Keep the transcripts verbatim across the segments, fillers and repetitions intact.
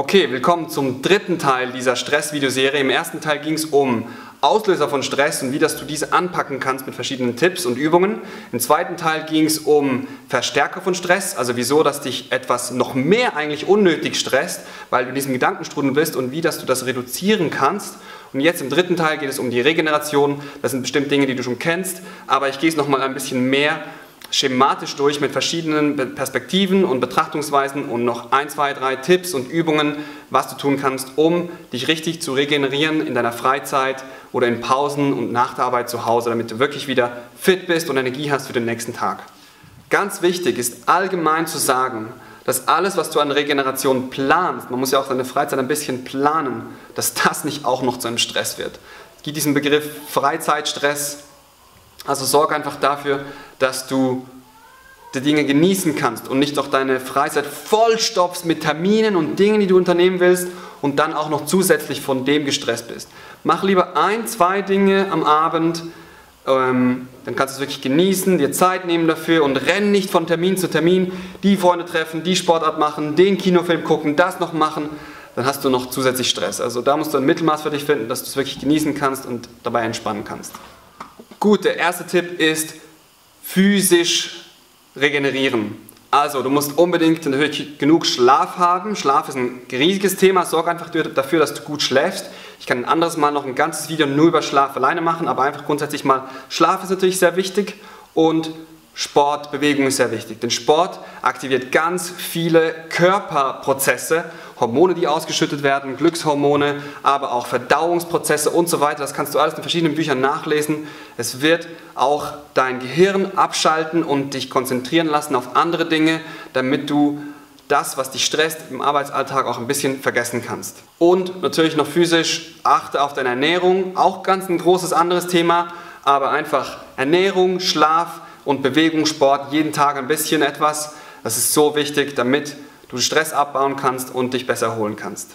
Okay, willkommen zum dritten Teil dieser Stress-Videoserie. Im ersten Teil ging es um Auslöser von Stress und wie dass du diese anpacken kannst mit verschiedenen Tipps und Übungen. Im zweiten Teil ging es um Verstärker von Stress, also wieso, dass dich etwas noch mehr eigentlich unnötig stresst, weil du in diesem Gedankenstrudel bist und wie, dass du das reduzieren kannst. Und jetzt im dritten Teil geht es um die Regeneration. Das sind bestimmt Dinge, die du schon kennst, aber ich gehe es nochmal ein bisschen mehr schematisch durch mit verschiedenen Perspektiven und Betrachtungsweisen und noch ein, zwei, drei Tipps und Übungen, was du tun kannst, um dich richtig zu regenerieren in deiner Freizeit oder in Pausen und nach der Arbeit zu Hause, damit du wirklich wieder fit bist und Energie hast für den nächsten Tag. Ganz wichtig ist allgemein zu sagen, dass alles, was du an Regeneration planst, man muss ja auch seine Freizeit ein bisschen planen, dass das nicht auch noch zu einem Stress wird. Es gibt diesen Begriff Freizeitstress. Also sorge einfach dafür, dass du die Dinge genießen kannst und nicht auch deine Freizeit vollstopfst mit Terminen und Dingen, die du unternehmen willst und dann auch noch zusätzlich von dem gestresst bist. Mach lieber ein, zwei Dinge am Abend, ähm, dann kannst du es wirklich genießen, dir Zeit nehmen dafür und renn nicht von Termin zu Termin, die Freunde treffen, die Sportart machen, den Kinofilm gucken, das noch machen, dann hast du noch zusätzlich Stress. Also da musst du ein Mittelmaß für dich finden, dass du es wirklich genießen kannst und dabei entspannen kannst. Gut, der erste Tipp ist physisch regenerieren. Also du musst unbedingt natürlich genug Schlaf haben. Schlaf ist ein riesiges Thema. Sorg einfach dafür, dass du gut schläfst. Ich kann ein anderes Mal noch ein ganzes Video nur über Schlaf alleine machen, aber einfach grundsätzlich mal, Schlaf ist natürlich sehr wichtig und Sport, Bewegung ist sehr wichtig. Denn Sport aktiviert ganz viele Körperprozesse, Hormone, die ausgeschüttet werden, Glückshormone, aber auch Verdauungsprozesse und so weiter. Das kannst du alles in verschiedenen Büchern nachlesen. Es wird auch dein Gehirn abschalten und dich konzentrieren lassen auf andere Dinge, damit du das, was dich stresst, im Arbeitsalltag auch ein bisschen vergessen kannst. Und natürlich noch physisch, achte auf deine Ernährung. Auch ganz ein großes anderes Thema, aber einfach Ernährung, Schlaf und Bewegung, Sport, jeden Tag ein bisschen etwas. Das ist so wichtig, damit du Stress abbauen kannst und dich besser erholen kannst.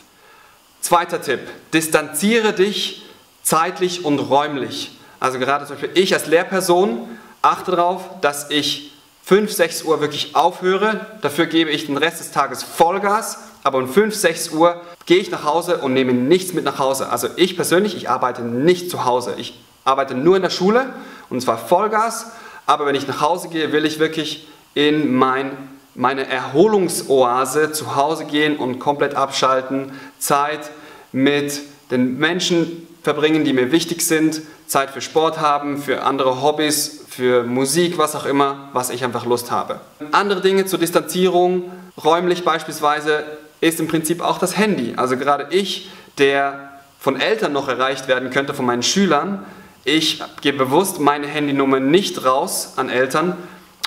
Zweiter Tipp, distanziere dich zeitlich und räumlich. Also gerade zum Beispiel ich als Lehrperson achte darauf, dass ich fünf, sechs Uhr wirklich aufhöre. Dafür gebe ich den Rest des Tages Vollgas, aber um fünf, sechs Uhr gehe ich nach Hause und nehme nichts mit nach Hause. Also ich persönlich, ich arbeite nicht zu Hause. Ich arbeite nur in der Schule und zwar Vollgas. Aber wenn ich nach Hause gehe, will ich wirklich in mein, meine Erholungsoase zu Hause gehen und komplett abschalten, Zeit mit den Menschen verbringen, die mir wichtig sind, Zeit für Sport haben, für andere Hobbys, für Musik, was auch immer, was ich einfach Lust habe. Andere Dinge zur Distanzierung, räumlich beispielsweise, ist im Prinzip auch das Handy. Also gerade ich, der von Eltern noch erreicht werden könnte, von meinen Schülern, ich gebe bewusst meine Handynummer nicht raus an Eltern,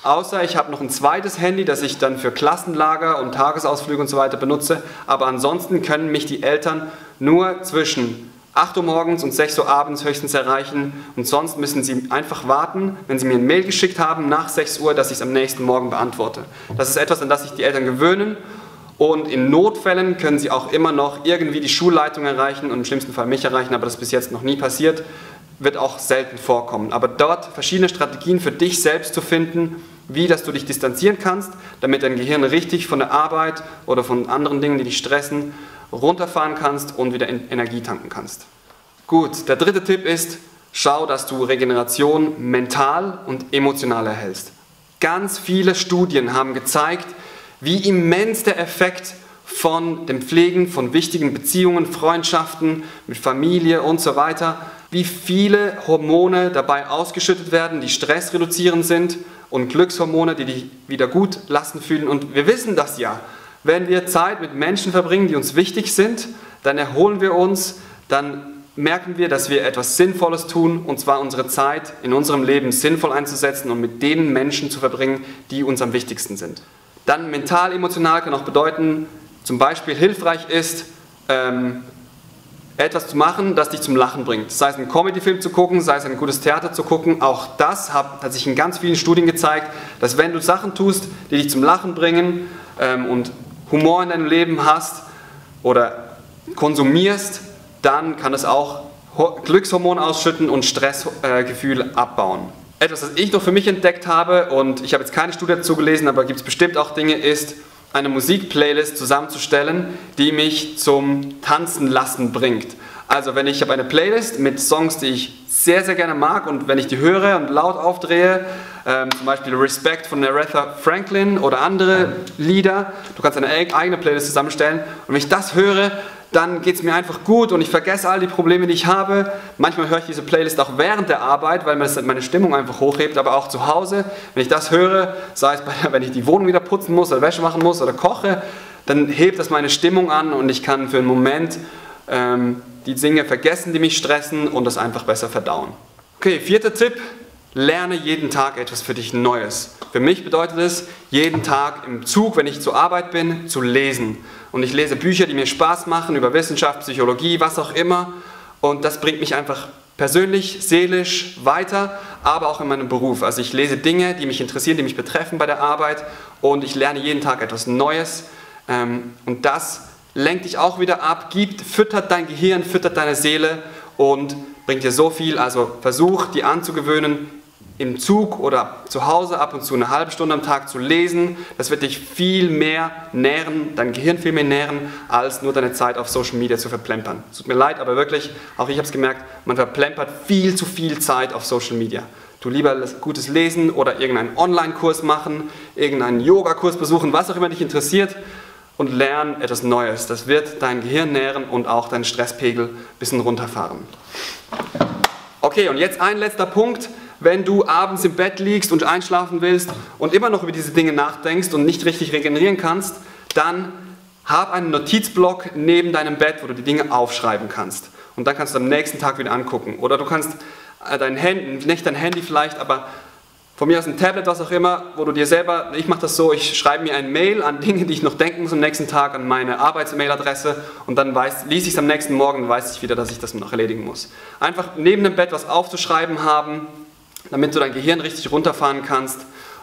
außer ich habe noch ein zweites Handy, das ich dann für Klassenlager und Tagesausflüge und so weiter benutze. Aber ansonsten können mich die Eltern nur zwischen acht Uhr morgens und sechs Uhr abends höchstens erreichen. Und sonst müssen sie einfach warten, wenn sie mir eine Mail geschickt haben, nach sechs Uhr, dass ich es am nächsten Morgen beantworte. Das ist etwas, an das sich die Eltern gewöhnen. Und in Notfällen können sie auch immer noch irgendwie die Schulleitung erreichen und im schlimmsten Fall mich erreichen, aber das ist bis jetzt noch nie passiert. Wird auch selten vorkommen. Aber dort verschiedene Strategien für dich selbst zu finden, wie dass du dich distanzieren kannst, damit dein Gehirn richtig von der Arbeit oder von anderen Dingen, die dich stressen, runterfahren kannst und wieder Energie tanken kannst. Gut, der dritte Tipp ist, schau, dass du Regeneration mental und emotional erhältst. Ganz viele Studien haben gezeigt, wie immens der Effekt von dem Pflegen von wichtigen Beziehungen, Freundschaften, mit Familie und so weiter, wie viele Hormone dabei ausgeschüttet werden, die stressreduzierend sind und Glückshormone, die dich wieder gut lassen fühlen. Und wir wissen das ja, wenn wir Zeit mit Menschen verbringen, die uns wichtig sind, dann erholen wir uns, dann merken wir, dass wir etwas Sinnvolles tun, und zwar unsere Zeit in unserem Leben sinnvoll einzusetzen und mit den Menschen zu verbringen, die uns am wichtigsten sind. Dann mental, emotional kann auch bedeuten, zum Beispiel hilfreich ist, ähm, etwas zu machen, das dich zum Lachen bringt. Sei es einen Comedy-Film zu gucken, sei es ein gutes Theater zu gucken. Auch das hat, hat sich in ganz vielen Studien gezeigt, dass wenn du Sachen tust, die dich zum Lachen bringen ähm, und Humor in deinem Leben hast oder konsumierst, dann kann es auch Glückshormone ausschütten und Stressgefühle äh, abbauen. Etwas, das ich noch für mich entdeckt habe, und ich habe jetzt keine Studie dazu gelesen, aber gibt es bestimmt auch Dinge, ist, eine Musikplaylist zusammenzustellen, die mich zum Tanzen lassen bringt. Also wenn ich habe eine Playlist mit Songs, die ich sehr, sehr gerne mag und wenn ich die höre und laut aufdrehe, ähm, zum Beispiel Respect von Aretha Franklin oder andere Lieder, du kannst eine eigene Playlist zusammenstellen und wenn ich das höre, dann geht es mir einfach gut und ich vergesse all die Probleme, die ich habe. Manchmal höre ich diese Playlist auch während der Arbeit, weil das meine Stimmung einfach hochhebt, aber auch zu Hause, wenn ich das höre, sei es, bei, wenn ich die Wohnung wieder putzen muss oder Wäsche machen muss oder koche, dann hebt das meine Stimmung an und ich kann für einen Moment ähm, die Dinge vergessen, die mich stressen und das einfach besser verdauen. Okay, vierter Tipp, lerne jeden Tag etwas für dich Neues. Für mich bedeutet es, jeden Tag im Zug, wenn ich zur Arbeit bin, zu lesen. Und ich lese Bücher, die mir Spaß machen, über Wissenschaft, Psychologie, was auch immer. Und das bringt mich einfach persönlich, seelisch weiter, aber auch in meinem Beruf. Also ich lese Dinge, die mich interessieren, die mich betreffen bei der Arbeit und ich lerne jeden Tag etwas Neues. Und das lenkt dich auch wieder ab, gibt, füttert dein Gehirn, füttert deine Seele und bringt dir so viel. Also versuch, die anzugewöhnen, im Zug oder zu Hause ab und zu eine halbe Stunde am Tag zu lesen. Das wird dich viel mehr nähren, dein Gehirn viel mehr nähren, als nur deine Zeit auf Social Media zu verplempern. Es tut mir leid, aber wirklich, auch ich habe es gemerkt, man verplempert viel zu viel Zeit auf Social Media. Du lieber gutes Lesen oder irgendeinen Online-Kurs machen, irgendeinen Yoga-Kurs besuchen, was auch immer dich interessiert und lern etwas Neues. Das wird dein Gehirn nähren und auch deinen Stresspegel ein bisschen runterfahren. Okay, und jetzt ein letzter Punkt. Wenn du abends im Bett liegst und einschlafen willst und immer noch über diese Dinge nachdenkst und nicht richtig regenerieren kannst, dann hab einen Notizblock neben deinem Bett, wo du die Dinge aufschreiben kannst. Und dann kannst du am nächsten Tag wieder angucken. Oder du kannst dein Handy, nicht dein Handy vielleicht, aber von mir aus ein Tablet, was auch immer, wo du dir selber, ich mache das so, ich schreibe mir ein Mail an Dinge, die ich noch denken muss am nächsten Tag, an meine Arbeitsmailadresse und dann weiß, lies ich es am nächsten Morgen und weiß ich wieder, dass ich das noch erledigen muss. Einfach neben dem Bett was aufzuschreiben haben, damit du dein Gehirn richtig runterfahren kannst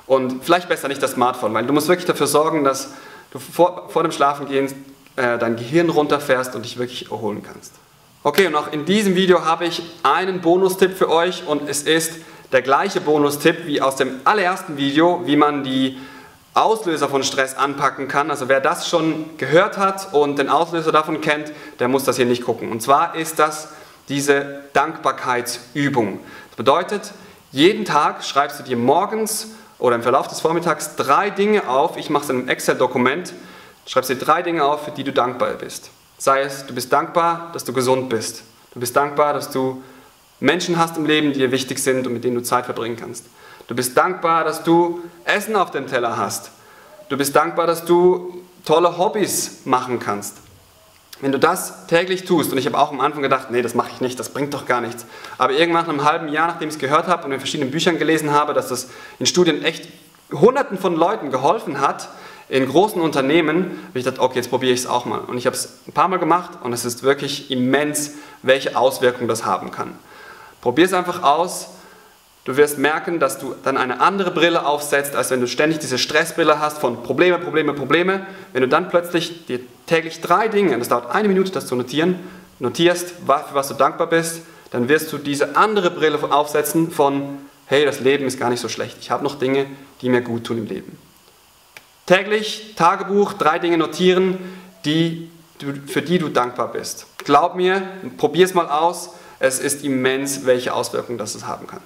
und vielleicht besser nicht das Smartphone, weil du musst wirklich dafür sorgen, dass du vor, vor dem Schlafengehen äh, dein Gehirn runterfährst und dich wirklich erholen kannst. Okay, und auch in diesem Video habe ich einen Bonustipp für euch und es ist der gleiche Bonustipp wie aus dem allerersten Video, wie man die Auslöser von Stress anpacken kann. Also wer das schon gehört hat und den Auslöser davon kennt, der muss das hier nicht gucken. Und zwar ist das diese Dankbarkeitsübung. Das bedeutet, jeden Tag schreibst du dir morgens oder im Verlauf des Vormittags drei Dinge auf, ich mache es in einem Excel-Dokument, schreibst dir drei Dinge auf, für die du dankbar bist. Sei es, du bist dankbar, dass du gesund bist. Du bist dankbar, dass du Menschen hast im Leben, die dir wichtig sind und mit denen du Zeit verbringen kannst. Du bist dankbar, dass du Essen auf dem Teller hast. Du bist dankbar, dass du tolle Hobbys machen kannst. Wenn du das täglich tust, und ich habe auch am Anfang gedacht, nee, das mache ich nicht, das bringt doch gar nichts. Aber irgendwann nach einem halben Jahr, nachdem ich es gehört habe und in verschiedenen Büchern gelesen habe, dass das in Studien echt Hunderten von Leuten geholfen hat, in großen Unternehmen, habe ich gedacht, okay, jetzt probiere ich es auch mal. Und ich habe es ein paar Mal gemacht und es ist wirklich immens, welche Auswirkungen das haben kann. Probier es einfach aus. Du wirst merken, dass du dann eine andere Brille aufsetzt, als wenn du ständig diese Stressbrille hast von Probleme, Probleme, Probleme. Wenn du dann plötzlich dir täglich drei Dinge, das dauert eine Minute, das zu notieren, notierst, für was du dankbar bist, dann wirst du diese andere Brille aufsetzen von, hey, das Leben ist gar nicht so schlecht. Ich habe noch Dinge, die mir gut tun im Leben. Täglich, Tagebuch, drei Dinge notieren, die, für die du dankbar bist. Glaub mir, probier es mal aus. Es ist immens, welche Auswirkungen das haben kann.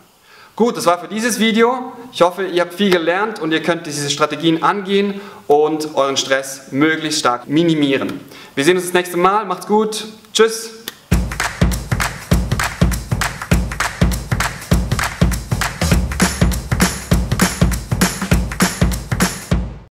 Gut, das war für dieses Video. Ich hoffe, ihr habt viel gelernt und ihr könnt diese Strategien angehen und euren Stress möglichst stark minimieren. Wir sehen uns das nächste Mal. Macht's gut. Tschüss.